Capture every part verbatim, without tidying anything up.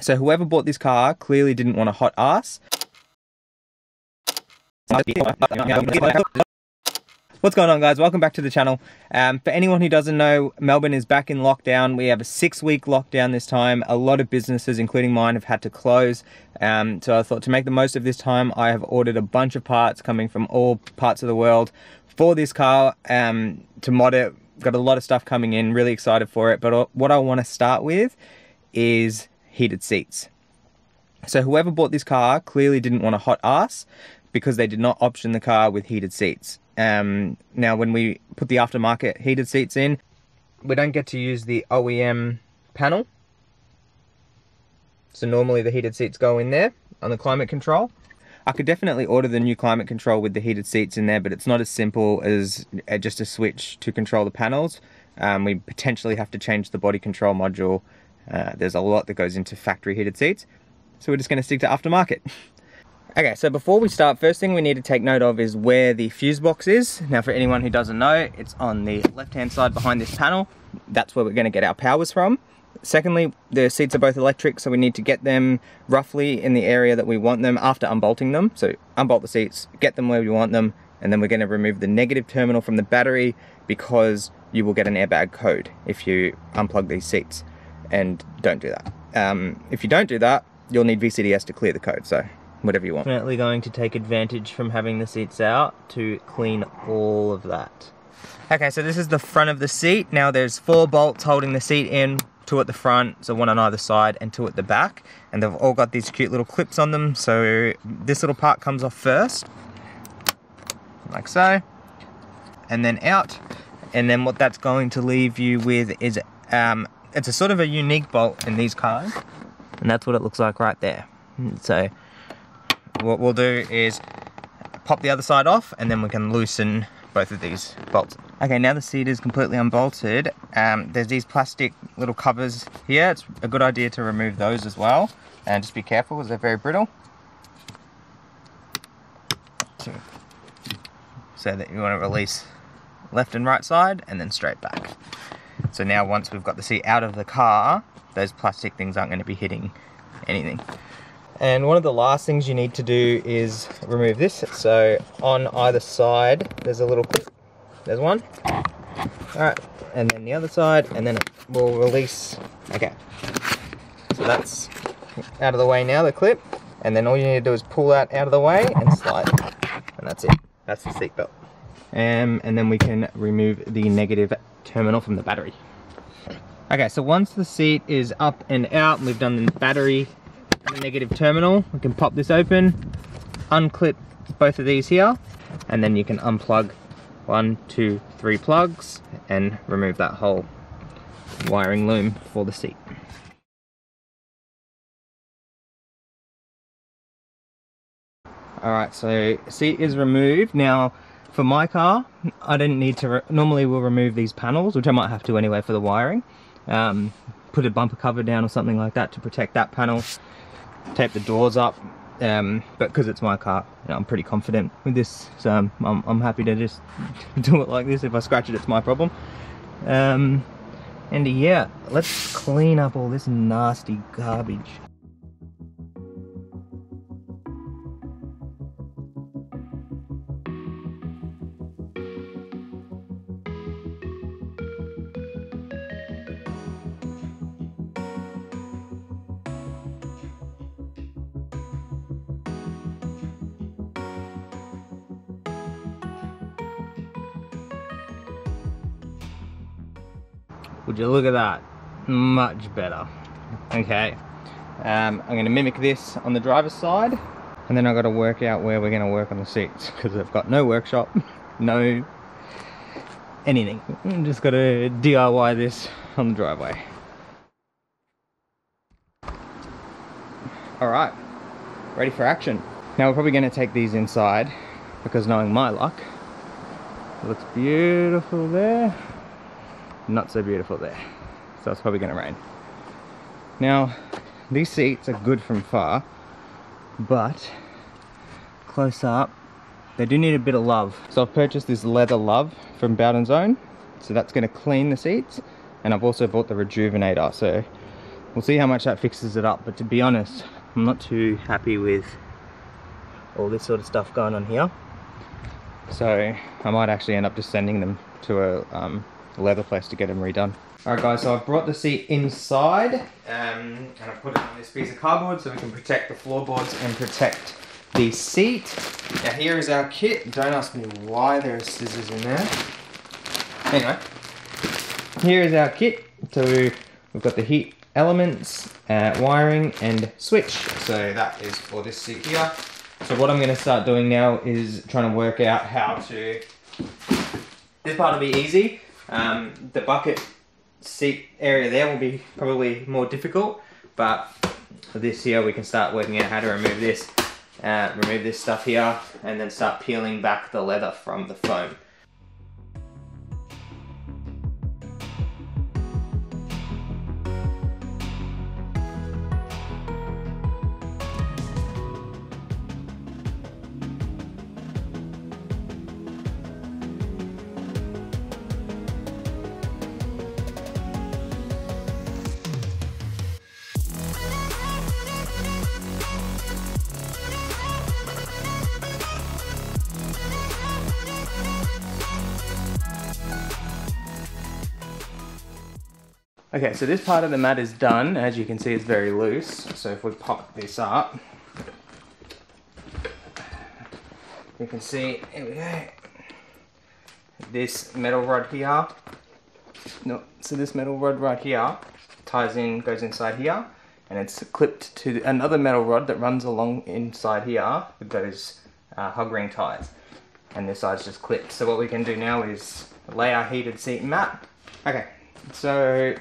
So whoever bought this car clearly didn't want a hot ass. What's going on, guys? Welcome back to the channel. Um, for anyone who doesn't know, Melbourne is back in lockdown. We have a six-week lockdown this time. A lot of businesses, including mine, have had to close. Um, so I thought to make the most of this time, I have ordered a bunch of parts coming from all parts of the world for this car um, to mod it. Got a lot of stuff coming in, really excited for it. But what I want to start with is heated seats. So whoever bought this car clearly didn't want a hot ass because they did not option the car with heated seats. Um, now, when we put the aftermarket heated seats in, we don't get to use the O E M panel. So normally the heated seats go in there on the climate control. I could definitely order the new climate control with the heated seats in there, but it's not as simple as just a switch to control the panels. Um, we potentially have to change the body control module. Uh, there's a lot that goes into factory heated seats. So we're just going to stick to aftermarket. Okay, so before we start, first thing we need to take note of is where the fuse box is. Now, for anyone who doesn't know, it's on the left-hand side behind this panel. That's where we're going to get our powers from. Secondly, the seats are both electric, so we need to get them roughly in the area that we want them after unbolting them. So unbolt the seats, get them where we want them, and then we're going to remove the negative terminal from the battery because you will get an airbag code if you unplug these seats. And don't do that. Um, if you don't do that, you'll need V C D S to clear the code, so whatever you want. Definitely going to take advantage from having the seats out to clean all of that. Okay, so this is the front of the seat. Now there's four bolts holding the seat in, two at the front, so one on either side, and two at the back. And they've all got these cute little clips on them, so this little part comes off first, like so, and then out. And then what that's going to leave you with is, um, it's a sort of a unique bolt in these cars, and that's what it looks like right there. So what we'll do is pop the other side off, and then we can loosen both of these bolts. Okay, now the seat is completely unbolted. Um, there's these plastic little covers here. It's a good idea to remove those as well, and just be careful because they're very brittle. So that you want to release left and right side, and then straight back. So now once we've got the seat out of the car, those plastic things aren't going to be hitting anything. And one of the last things you need to do is remove this. So on either side, there's a little, there's one. All right, and then the other side, and then we'll release. Okay, so that's out of the way now, the clip. And then all you need to do is pull that out of the way and slide. And that's it, that's the seat belt. Um, and then we can remove the negative terminal from the battery. Okay, so once the seat is up and out, and we've done the battery, the negative terminal, we can pop this open, unclip both of these here, and then you can unplug one, two, three plugs and remove that whole wiring loom for the seat. Alright, so seat is removed. Now for my car, I didn't need to, normally we'll remove these panels, which I might have to anyway for the wiring, um, put a bumper cover down or something like that to protect that panel, tape the doors up, um, but because it's my car, you know, I'm pretty confident with this, so I'm, I'm, I'm happy to just do it like this. If I scratch it, it's my problem. Um, and yeah, let's clean up all this nasty garbage. Would you look at that? Much better. Okay, um, I'm going to mimic this on the driver's side, and then I've got to work out where we're going to work on the seats because I've got no workshop, no anything. I'm just got to D I Y this on the driveway. Alright, ready for action. Now we're probably going to take these inside because, knowing my luck, it looks beautiful there. Not so beautiful there, so it's probably going to rain. Now these seats are good from far, but close up they do need a bit of love. So I've purchased this leather love from Bowden's Own, so that's going to clean the seats, and I've also bought the rejuvenator, so We'll see how much that fixes it up, but to be honest, I'm not too happy with all this sort of stuff going on here. So I might actually end up just sending them to a um, leather place to get them redone. Alright guys, so I've brought the seat inside um, and I've put it on this piece of cardboard so we can protect the floorboards and protect the seat. Now here is our kit. Don't ask me why there are scissors in there. Anyway, here is our kit. So we've got the heat elements, uh, wiring and switch. So that is for this seat here. So what I'm going to start doing now is trying to work out how to... This part will be easy. Um, the bucket seat area there will be probably more difficult, but for this here we can start working out how to remove this, uh, remove this stuff here, and then start peeling back the leather from the foam. Okay, so this part of the mat is done. As you can see, it's very loose. So if we pop this up, you can see, here we go, this metal rod here, no, so this metal rod right here ties in, goes inside here, and it's clipped to another metal rod that runs along inside here with those uh, hug ring ties, and this side's just clipped. So what we can do now is lay our heated seat mat. Okay. So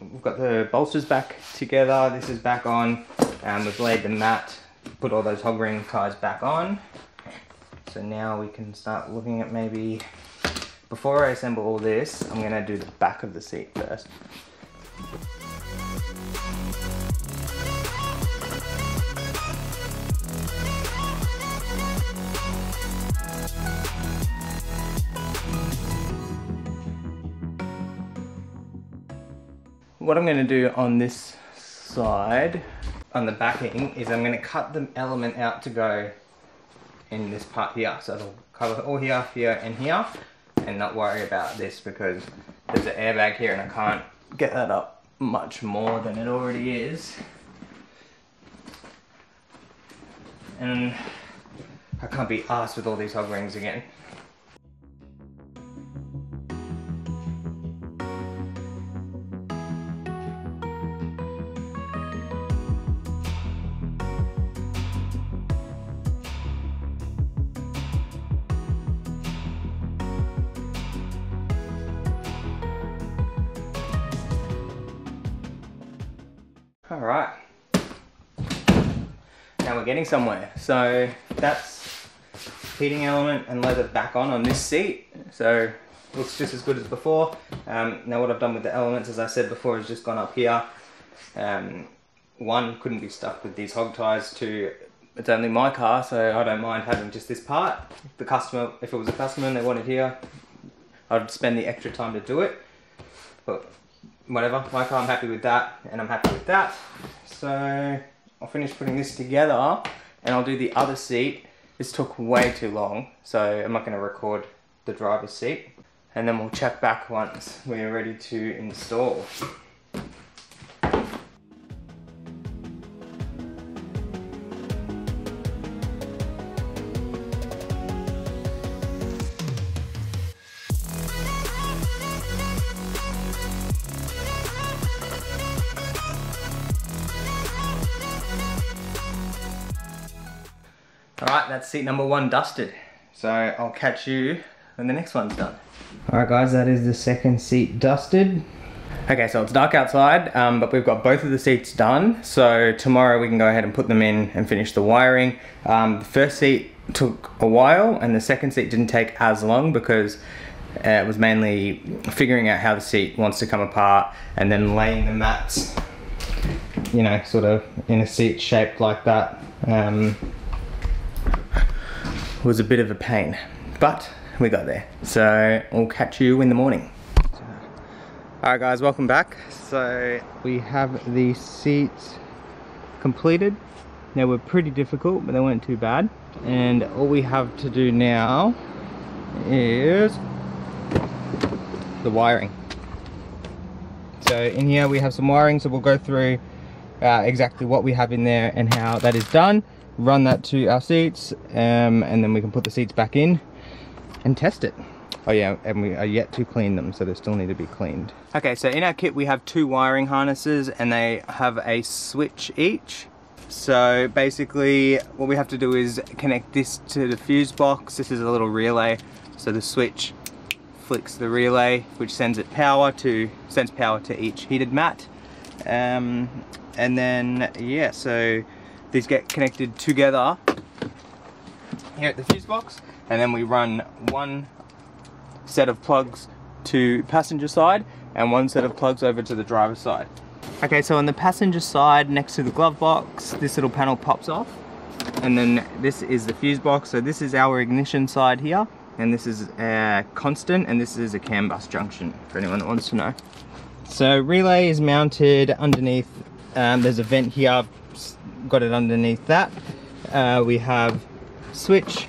we've got the bolsters back together, this is back on, and we've laid the mat, put all those hog ring ties back on. So now we can start looking at maybe, before I assemble all this, I'm going to do the back of the seat first. What I'm going to do on this side, on the backing, is I'm going to cut the element out to go in this part here. So it'll cover all here, here and here, and not worry about this because there's an airbag here and I can't get that up much more than it already is. And I can't be arsed with all these hog rings again. Alright, now we're getting somewhere. So that's heating element and leather back on on this seat. So looks just as good as before. Um, now what I've done with the elements, as I said before, is just gone up here. Um, one, couldn't be stuck with these hog ties. Two, it's only my car, so I don't mind having just this part. The customer, if it was a customer and they wanted here, I'd spend the extra time to do it. But whatever, like I'm happy with that, and I'm happy with that. So I'll finish putting this together and I'll do the other seat. This took way too long, so I'm not going to record the driver's seat, and then we'll check back once we're ready to install. Alright, that's seat number one dusted. So I'll catch you when the next one's done. Alright guys, that is the second seat dusted. Okay, so it's dark outside, um, but we've got both of the seats done. So tomorrow we can go ahead and put them in and finish the wiring. Um, the first seat took a while and the second seat didn't take as long because uh, it was mainly figuring out how the seat wants to come apart and then laying the mats, you know, sort of in a seat shaped like that. Um, was a bit of a pain, but we got there. So I'll catch you in the morning. Alright guys, welcome back. So we have the seats completed. They were pretty difficult, but they weren't too bad. And all we have to do now is the wiring. So in here we have some wiring, so we'll go through uh, exactly what we have in there and how that is done, run that to our seats, um, and then we can put the seats back in and test it. Oh yeah, and we are yet to clean them, so they still need to be cleaned. Okay, so in our kit we have two wiring harnesses and they have a switch each. So basically what we have to do is connect this to the fuse box. This is a little relay, so the switch flicks the relay, which sends it power to sends power to each heated mat, um, and then yeah, so these get connected together here at the fuse box, and then we run one set of plugs to passenger side and one set of plugs over to the driver's side. Okay, so on the passenger side, next to the glove box, this little panel pops off, and then this is the fuse box. So this is our ignition side here, and this is a constant, and this is a CAN bus junction for anyone that wants to know. So relay is mounted underneath, um, there's a vent here, I've got it underneath that. Uh, we have switch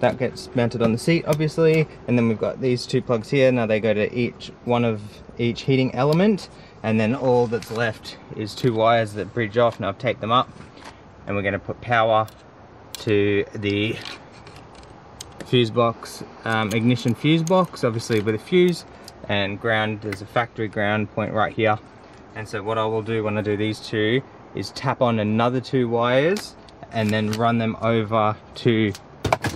that gets mounted on the seat obviously, and then we've got these two plugs here. Now they go to each one of each heating element, and then all that's left is two wires that bridge off. Now I've taped them up, and we're going to put power to the fuse box, um, ignition fuse box, obviously with a fuse, and ground. There's a factory ground point right here, and so what I will do when I do these two is tap on another two wires and then run them over to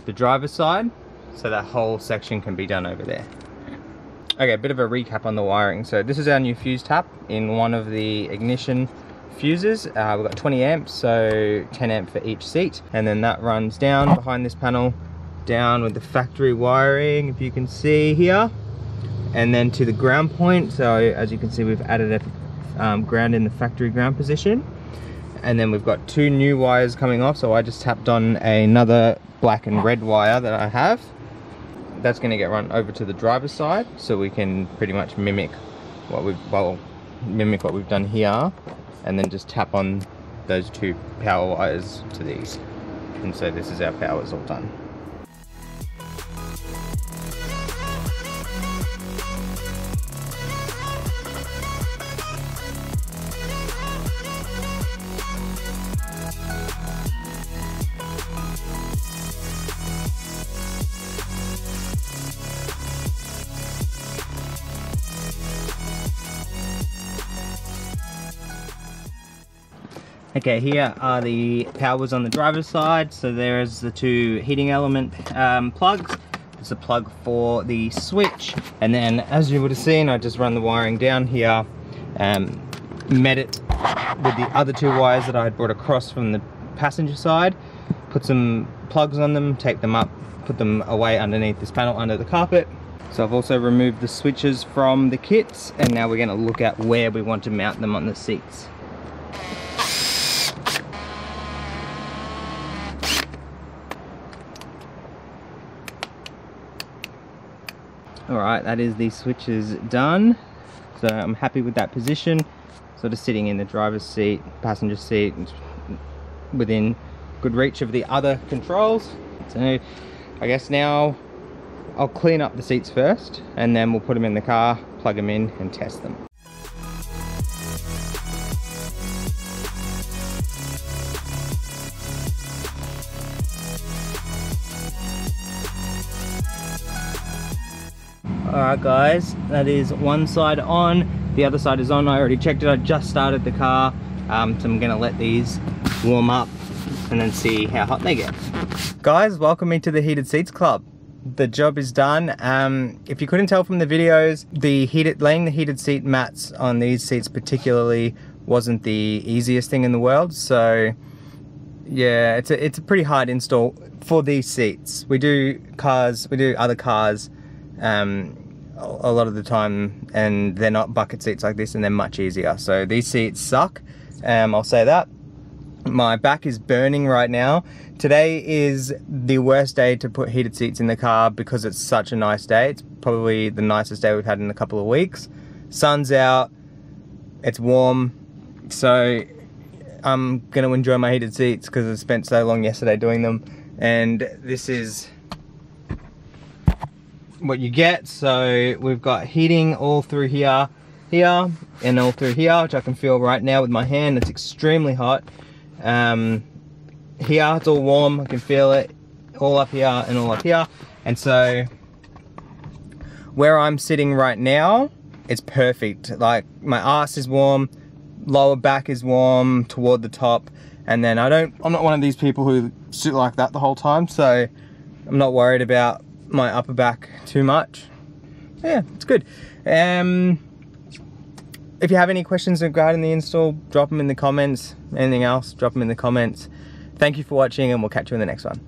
the driver's side, so that whole section can be done over there. Okay, a bit of a recap on the wiring. So this is our new fuse tap in one of the ignition fuses. Uh, we've got twenty amps, so ten amp for each seat, and then that runs down behind this panel, down with the factory wiring, if you can see here, and then to the ground point. So as you can see, we've added a um, ground in the factory ground position, and then we've got two new wires coming off. So I just tapped on another black and red wire that I have. That's going to get run over to the driver's side, so we can pretty much mimic what we've well mimic what we've done here, and then just tap on those two power wires to these, and so this is our power is all done. Okay, here are the powers on the driver's side. So there's the two heating element um, plugs. There's a plug for the switch. And then as you would have seen, I just run the wiring down here, um, met it with the other two wires that I had brought across from the passenger side, put some plugs on them, tape them up, put them away underneath this panel under the carpet. So I've also removed the switches from the kits, and now we're gonna look at where we want to mount them on the seats. Alright, that is the switches done, so I'm happy with that position, sort of sitting in the driver's seat, passenger seat, within good reach of the other controls. So I guess now I'll clean up the seats first, and then we'll put them in the car, plug them in and test them. Alright guys, that is one side on, the other side is on. I already checked it, I just started the car, um, so I'm going to let these warm up and then see how hot they get. Guys, welcome me to the Heated Seats Club. The job is done. Um, if you couldn't tell from the videos, the heated, laying the heated seat mats on these seats particularly wasn't the easiest thing in the world, so yeah, it's a, it's a pretty hard install for these seats. We do cars, we do other cars um, a lot of the time, and they're not bucket seats like this, and they're much easier. So these seats suck, um, I'll say that, My back is burning right now. Today is the worst day to put heated seats in the car because it's such a nice day. It's probably the nicest day we've had in a couple of weeks. Sun's out, it's warm, so I'm gonna enjoy my heated seats because I spent so long yesterday doing them, and this is what you get. So we've got heating all through here, here, and all through here, which I can feel right now with my hand. It's extremely hot. Um, here it's all warm, I can feel it all up here and all up here. And so where I'm sitting right now, it's perfect. Like, my arse is warm, lower back is warm toward the top, and then I don't I'm not one of these people who sit like that the whole time, so I'm not worried about my upper back too much. So yeah, it's good. Um, if you have any questions regarding the install, drop them in the comments. Anything else, drop them in the comments. Thank you for watching, and we'll catch you in the next one.